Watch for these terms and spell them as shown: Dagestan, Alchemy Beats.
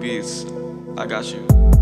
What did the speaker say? Alchemy Beats, I got you.